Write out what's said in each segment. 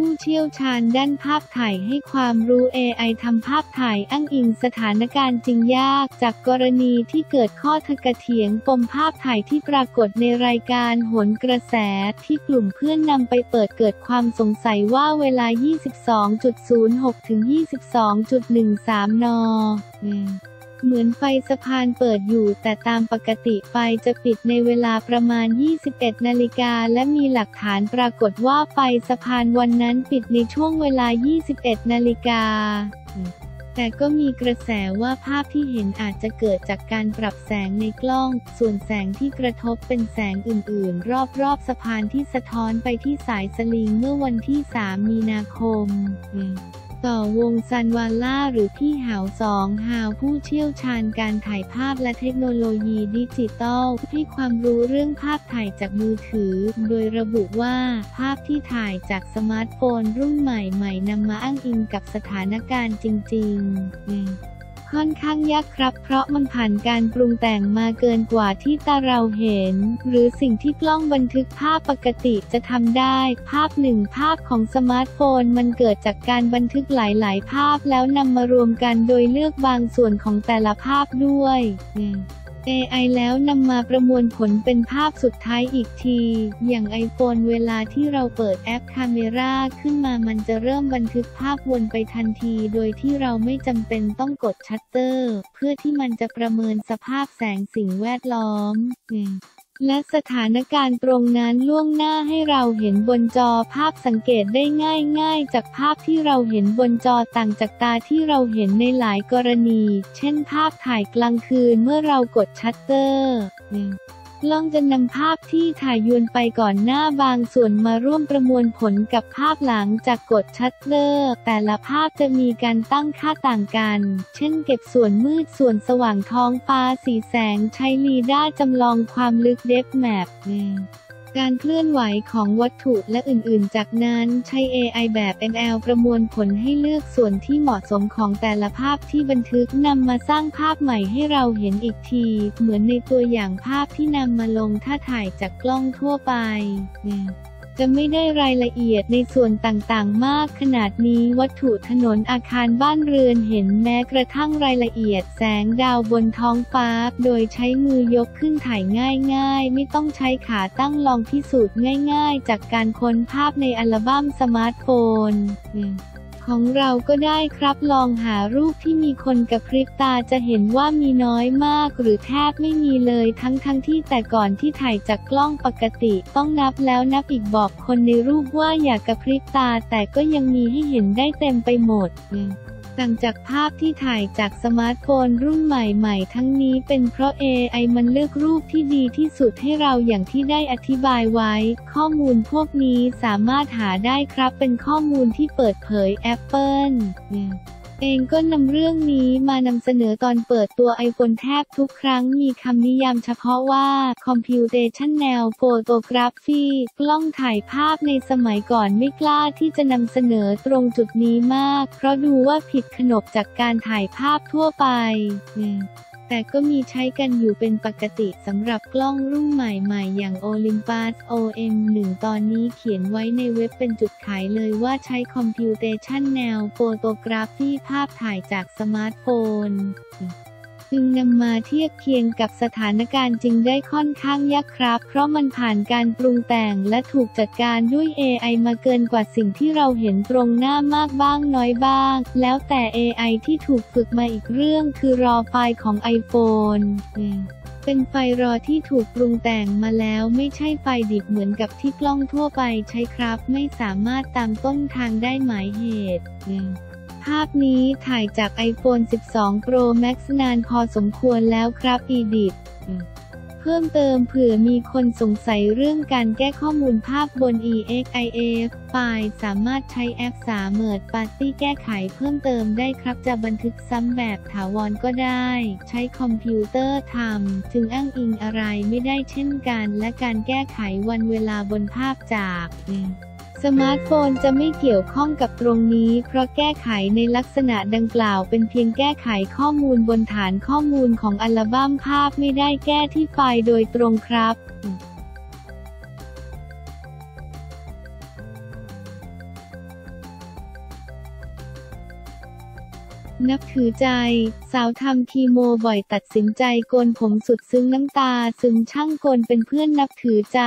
ผู้เชี่ยวชาญด้านภาพถ่ายให้ความรู้ AI ทำภาพถ่ายอ้างอิงสถานการณ์จริงยากจากกรณีที่เกิดข้อถกเถียงปมภาพถ่ายที่ปรากฏในรายการโหนกระแสที่กลุ่มเพื่อนนำไปเปิดเกิดความสงสัยว่าเวลา 22.06 ถึง 22.13 น.เหมือนไฟสะพานเปิดอยู่แต่ตามปกติไฟจะปิดในเวลาประมาณ 21 นาฬิกาและมีหลักฐานปรากฏว่าไฟสะพานวันนั้นปิดในช่วงเวลา 21 นาฬิกาแต่ก็มีกระแสว่าภาพที่เห็นอาจจะเกิดจากการปรับแสงในกล้องส่วนแสงที่กระทบเป็นแสงอื่นๆรอบๆสะพานที่สะท้อนไปที่สายสลิงเมื่อวันที่ 3 มีนาคมต่อวงซันวาล่าหรือพี่หาว2 หาวผู้เชี่ยวชาญการถ่ายภาพและเทคโนโลยีดิจิตอลให้ความรู้เรื่องภาพถ่ายจากมือถือโดยระบุว่าภาพที่ถ่ายจากสมาร์ทโฟนรุ่นใหม่ๆนำมาอ้างอิงกับสถานการณ์จริงๆค่อนข้างยากครับเพราะมันผ่านการปรุงแต่งมาเกินกว่าที่ตาเราเห็นหรือสิ่งที่กล้องบันทึกภาพปกติจะทำได้ภาพหนึ่งภาพของสมาร์ทโฟนมันเกิดจากการบันทึกหลายๆภาพแล้วนำมารวมกันโดยเลือกบางส่วนของแต่ละภาพด้วย AI แล้วนำมาประมวลผลเป็นภาพสุดท้ายอีกทีอย่าง iPhone เวลาที่เราเปิดแอป Camera ขึ้นมามันจะเริ่มบันทึกภาพวนไปทันทีโดยที่เราไม่จำเป็นต้องกดชัตเตอร์เพื่อที่มันจะประเมินสภาพแสงสิ่งแวดล้อมและสถานการณ์ตรงนั้นล่วงหน้าให้เราเห็นบนจอภาพสังเกตได้ง่ายๆจากภาพที่เราเห็นบนจอต่างจากตาที่เราเห็นในหลายกรณีเช่นภาพถ่ายกลางคืนเมื่อเรากดชัตเตอร์กล้องจะนำภาพที่ถ่ายยวนไปก่อนหน้าบางส่วนมาร่วมประมวลผลกับภาพหลังจากกดชัตเตอร์แต่ละภาพจะมีการตั้งค่าต่างกันเช่นเก็บส่วนมืดส่วนสว่างท้องฟ้าสีแสงใช้ลีดาร์จำลองความลึก Depth Mapการเคลื่อนไหวของวัตถุและอื่นๆจากนั้นใช้ AI แบบ ML ประมวลผลให้เลือกส่วนที่เหมาะสมของแต่ละภาพที่บันทึกนำมาสร้างภาพใหม่ให้เราเห็นอีกทีเหมือนในตัวอย่างภาพที่นำมาลงถ้าถ่ายจากกล้องทั่วไปจะไม่ได้รายละเอียดในส่วนต่างๆมากขนาดนี้วัตถุถนนอาคารบ้านเรือนเห็นแม้กระทั่งรายละเอียดแสงดาวบนท้องฟ้าโดยใช้มือยกขึ้นถ่ายง่ายๆไม่ต้องใช้ขาตั้งลองพิสูจน์ง่ายๆจากการค้นภาพในอัลบั้มสมาร์ทโฟนของเราก็ได้ครับลองหารูปที่มีคนกระพริบตาจะเห็นว่ามีน้อยมากหรือแทบไม่มีเลยทั้งที่แต่ก่อนที่ถ่ายจากกล้องปกติต้องนับแล้วนับอีกบอกคนในรูปว่าอย่ากระพริบตาแต่ก็ยังมีให้เห็นได้เต็มไปหมดต่างจากภาพที่ถ่ายจากสมาร์ทโฟนรุ่นใหม่ๆทั้งนี้เป็นเพราะ AI มันเลือกรูปที่ดีที่สุดให้เราอย่างที่ได้อธิบายไว้ข้อมูลพวกนี้สามารถหาได้ครับเป็นข้อมูลที่เปิดเผย Apple เองก็นำเรื่องนี้มานำเสนอตอนเปิดตัว iPhone แทบทุกครั้งมีคำนิยามเฉพาะว่า Computational Photography กล้องถ่ายภาพในสมัยก่อนไม่กล้าที่จะนำเสนอตรงจุดนี้มากเพราะดูว่าผิดขนบจากการถ่ายภาพทั่วไปแต่ก็มีใช้กันอยู่เป็นปกติสำหรับกล้องรุ่นใหม่ๆอย่าง Olympus OM1 ตอนนี้เขียนไว้ในเว็บเป็นจุดขายเลยว่าใช้ Computational Photography ภาพถ่ายจากสมาร์ทโฟนจึงนำมาเทียบเคียงกับสถานการณ์จริงได้ค่อนข้างยากครับเพราะมันผ่านการปรุงแต่งและถูกจัดการด้วย AI มาเกินกว่าสิ่งที่เราเห็นตรงหน้ามากบ้างน้อยบ้างแล้วแต่ AI ที่ถูกฝึกมาอีกเรื่องคือรอไฟล์ของ iPhoneเป็นไฟรอที่ถูกปรุงแต่งมาแล้วไม่ใช่ไฟดิบเหมือนกับที่กล้องทั่วไปใช้ครับไม่สามารถตามต้นทางได้หมายเหตุภาพนี้ถ่ายจาก iPhone 12 Pro Max นานพอสมควรแล้วครับอีดิทเพิ่มเติมเผื่อมีคนสงสัยเรื่องการแก้ข้อมูลภาพบน EXIF ไฟล์สามารถใช้แอปThird Partyแก้ไขเพิ่มเติมได้ครับจะบันทึกซ้ำแบบถาวรก็ได้ใช้คอมพิวเตอร์ทำจึงอ้างอิงอะไรไม่ได้เช่นกันและการแก้ไขวันเวลาบนภาพจาก สมาร์ทโฟนจะไม่เกี่ยวข้องกับตรงนี้เพราะแก้ไขในลักษณะดังกล่าวเป็นเพียงแก้ไขข้อมูลบนฐานข้อมูลของอัลบั้มภาพไม่ได้แก้ที่ไฟล์โดยตรงครับนับถือใจสาวทำคีโมบ่อยตัดสินใจโกนผมสุดซึ้งน้ำตาซึมช่างโกนเป็นเพื่อนนับถือใจ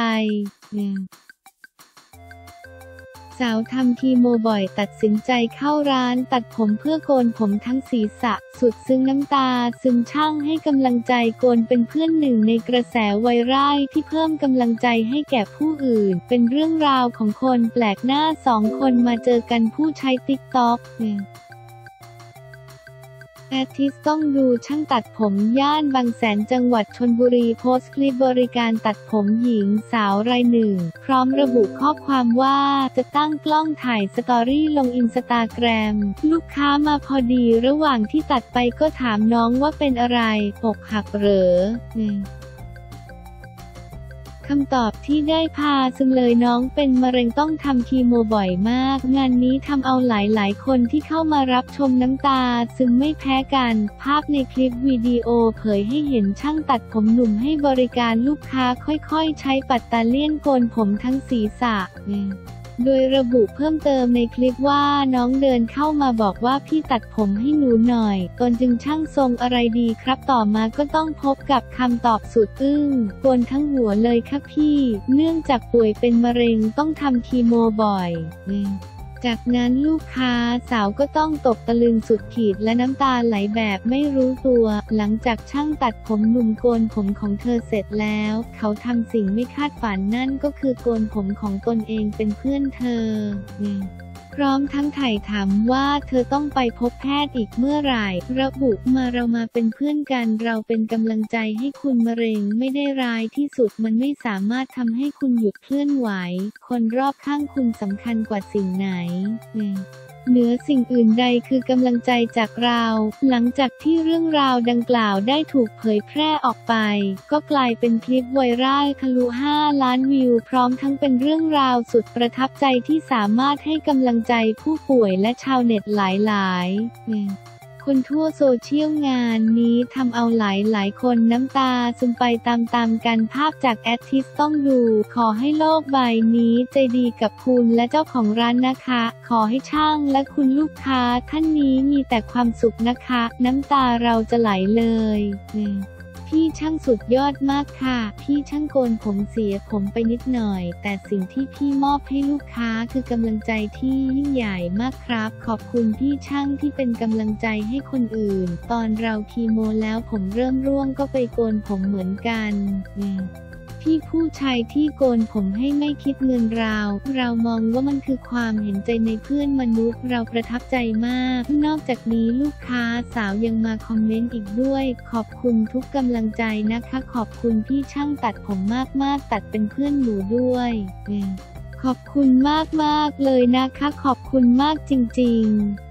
สาวทำคีโมบ่อยตัดสินใจเข้าร้านตัดผมเพื่อโกนผมทั้งศีรษะสุดซึ้งน้ำตาซึมช่างให้กำลังใจโกนเป็นเพื่อนหนึ่งในกระแสไวรัลที่เพิ่มกำลังใจให้แก่ผู้อื่นเป็นเรื่องราวของคนแปลกหน้าสองคนมาเจอกันผู้ใช้TikTokแอดทิสต้องดูช่างตัดผมย่านบางแสนจังหวัดชลบุรีโพสต์คลิปบริการตัดผมหญิงสาวรายหนึ่งพร้อมระบุข้อความว่าจะตั้งกล้องถ่ายสตอรี่ลงอินสตาแกรมลูกค้ามาพอดีระหว่างที่ตัดไปก็ถามน้องว่าเป็นอะไรอกหักเหรอคำตอบที่ได้พาซึ่งเลยน้องเป็นมะเร็งต้องทำคีโมบ่อยมากงานนี้ทำเอาหลายคนที่เข้ามารับชมน้ำตาซึ่งไม่แพ้กันภาพในคลิปวิดีโอเผยให้เห็นช่างตัดผมหนุ่มให้บริการลูกค้าค่อยๆใช้ปัตตาเลี่ยนโกนผมทั้งศีรษะโดยระบุเพิ่มเติมในคลิปว่าน้องเดินเข้ามาบอกว่าพี่ตัดผมให้หนูหน่อยตนจึงช่างทรงอะไรดีครับต่อมาก็ต้องพบกับคำตอบสุดอึ้งโกนทั้งหัวเลยค่ะพี่เนื่องจากป่วยเป็นมะเร็งต้องทำคีโมบ่อยจากนั้นลูกค้าสาวก็ต้องตกตะลึงสุดขีดและน้ำตาไหลแบบไม่รู้ตัวหลังจากช่างตัดผมหนุ่มโกนผมของเธอเสร็จแล้วเขาทำสิ่งไม่คาดฝันนั่นก็คือโกนผมของตนเองเป็นเพื่อนเธอพร้อมทั้งไถ่ถามว่าเธอต้องไปพบแพทย์อีกเมื่อไหร่ระบุมาเรามาเป็นเพื่อนกันเราเป็นกำลังใจให้คุณมะเร็งไม่ได้ร้ายที่สุดมันไม่สามารถทำให้คุณหยุดเคลื่อนไหวคนรอบข้างคุณสำคัญกว่าสิ่งไหนเหนือสิ่งอื่นใดคือกำลังใจจากเราหลังจากที่เรื่องราวดังกล่าวได้ถูกเผยแพร่ออกไปก็กลายเป็นคลิปไวรัลทะลุ 5 ล้านวิวพร้อมทั้งเป็นเรื่องราวสุดประทับใจที่สามารถให้กำลังใจผู้ป่วยและชาวเน็ตหลายคนทั่วโซเชียลงานนี้ทำเอาหลายคนน้ำตาซึมไปตามกันภาพจากแอดทิสต้องดูขอให้โลกใบนี้ใจดีกับคุณและเจ้าของร้านนะคะขอให้ช่างและคุณลูกค้าท่านนี้มีแต่ความสุขนะคะน้ำตาเราจะไหลเลยพี่ช่างสุดยอดมากค่ะพี่ช่างโกนผมเสียผมไปนิดหน่อยแต่สิ่งที่พี่มอบให้ลูกค้าคือกำลังใจที่ยิ่งใหญ่มากครับขอบคุณพี่ช่างที่เป็นกำลังใจให้คนอื่นตอนเราคีโมแล้วผมเริ่มร่วงก็ไปโกนผมเหมือนกันพี่ผู้ชายที่โกนผมให้ไม่คิดเงินเรามองว่ามันคือความเห็นใจในเพื่อนมนุษย์เราประทับใจมากนอกจากนี้ลูกค้าสาวยังมาคอมเมนต์อีกด้วยขอบคุณทุกกำลังใจนะคะขอบคุณพี่ช่างตัดผมมากตัดเป็นเพื่อนหนูด้วยขอบคุณมากเลยนะคะขอบคุณมากจริงๆ